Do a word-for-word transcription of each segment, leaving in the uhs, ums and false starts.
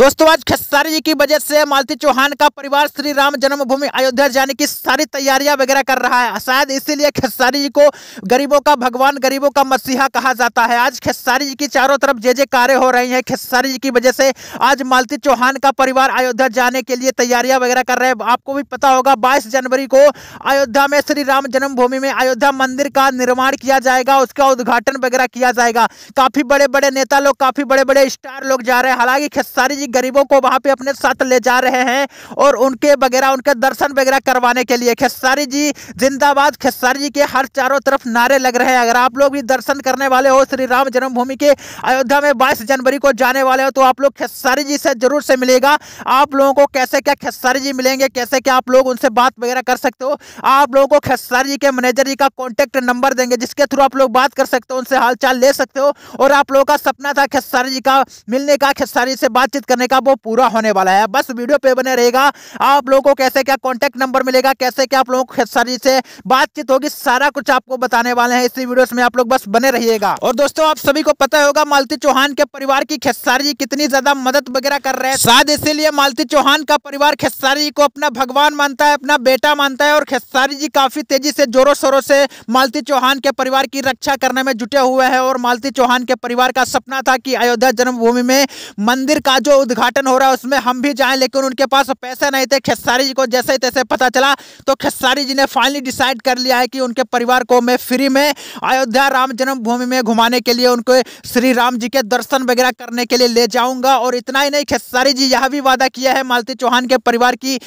दोस्तों आज खेसारी जी की वजह से मालती चौहान का परिवार श्री राम जन्मभूमि अयोध्या जाने की सारी तैयारियां वगैरह कर रहा है। शायद इसीलिए खेसारी जी को गरीबों का भगवान, गरीबों का मसीहा कहा जाता है। आज खेसारी जी की चारों तरफ जय जयकारें हो रही हैं। खेसारी जी की वजह से आज मालती चौहान का परिवार अयोध्या जाने के लिए तैयारियाँ वगैरह कर रहे हैं। आपको भी पता होगा बाईस जनवरी को अयोध्या में श्री राम जन्मभूमि में अयोध्या मंदिर का निर्माण किया जाएगा, उसका उद्घाटन वगैरह किया जाएगा। काफी बड़े बड़े नेता लोग, काफी बड़े बड़े स्टार लोग जा रहे हैं। हालांकि खेसारी जी गरीबों को वहां पे अपने साथ ले जा रहे हैं और उनके वगैरह उनके दर्शन वगैरह करवाने के लिए। खेसारी जी जिंदाबाद, खेसारी जी के हर चारों तरफ नारे लग रहे हैं। अगर आप लोग भी दर्शन करने वाले हो श्री राम जन्मभूमि के, अयोध्या में बाईस जनवरी को जाने वाले हो, तो आप लोग खेसारी जी से जरूर से मिलेगा। आप लोगों को कैसे क्या खेसारी जी मिलेंगे, कैसे क्या आप लोग उनसे बात वगैरह कर सकते हो, आप लोगों को खेसारी जी के मैनेजर जी का कॉन्टेक्ट नंबर देंगे, जिसके थ्रू आप लोग बात कर सकते हो, उनसे हालचाल ले सकते हो। और आप लोगों का सपना था खेसारी जी का मिलने का, खेसारी से बातचीत करने का, वो पूरा होने वाला है। बस वीडियो पे बने रहेगा। आप लोगों को कैसे क्या कॉन्टैक्ट नंबर मिलेगा, कैसे क्या आप लोगों को खेसारी से बातचीत होगी, सारा कुछ आपको बताने वाले हैं इसी वीडियो में। आप लोग बस बने रहिएगा। और दोस्तों आप सभी को पता होगा मालती चौहान के परिवार की खेसारी जी कितनी ज्यादा मदद वगैरह कर रहे हैं। शायद इसीलिए मालती चौहान का परिवार खेसारी जी को अपना भगवान मानता है, अपना बेटा मानता है। और खेसारी जी काफी तेजी से जोरों शोरों से मालती चौहान के परिवार की रक्षा करने में जुटे हुए हैं। और मालती चौहान के परिवार का सपना था कि अयोध्या जन्मभूमि में मंदिर का जो उद्घाटन हो रहा है उसमें हम भी जाएं, लेकिन उनके पास पैसे नहीं थे। खेसारी जी को जैसे ही तैसे पता चला तो खेसारी जी ने फाइनली डिसाइड कर लिया है कि उनके परिवार को मैं फ्री में अयोध्या राम जन्मभूमि में घुमाने के लिए, उनको श्री राम जी के दर्शन वगैरह करने के लिए ले जाऊंगा। और इतना ही नहीं, खेसारी जी यह भी वादा किया है मालती चौहान के परिवार की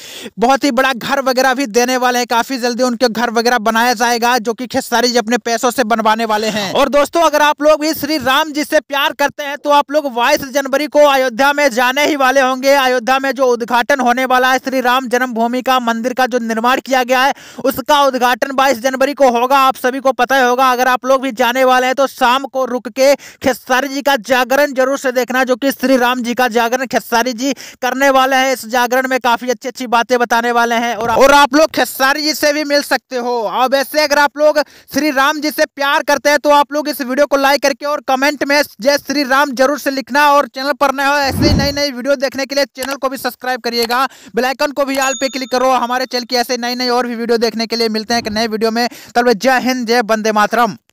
बहुत ही बड़ा घर वगैरह भी देने वाले हैं। काफी जल्दी उनके घर वगैरह बनाया जाएगा, जो कि खेसारी जी अपने पैसों से बनवाने वाले हैं। और दोस्तों अगर आप लोग भी श्री राम जी से प्यार करते हैं तो आप लोग बाईस जनवरी को अयोध्या में जाने ही वाले होंगे। अयोध्या में जो उद्घाटन होने वाला है श्री राम जन्मभूमि का, मंदिर का जो निर्माण किया गया है उसका उद्घाटन बाईस जनवरी को होगा। आप सभी को पता ही होगा। अगर आप लोग भी जाने वाले हैं तो शाम को रुक के खेसारी जी का जागरण जरूर से देखना, जो कि श्री राम जी का जागरण खेसारी जी करने वाले हैं। इस जागरण में काफी अच्छी अच्छी बातें बताने वाले हैं। और, और आप लोग खेसारी जी से भी मिल सकते हो। और वैसे अगर आप लोग श्री राम जी से प्यार करते हैं तो आप लोग इस वीडियो को लाइक करके और कमेंट में जय श्री राम जरूर से लिखना। और चैनल पर नए हो ऐसे ही नई नई वीडियो देखने के लिए चैनल को भी सब्सक्राइब करिएगा, बेल आइकन को भी ऑल पे क्लिक करो हमारे चैनल की। ऐसे नई नई और भी वीडियो देखने के लिए मिलते हैं एक नए वीडियो में। तब जय हिंद, जय वंदे मातरम।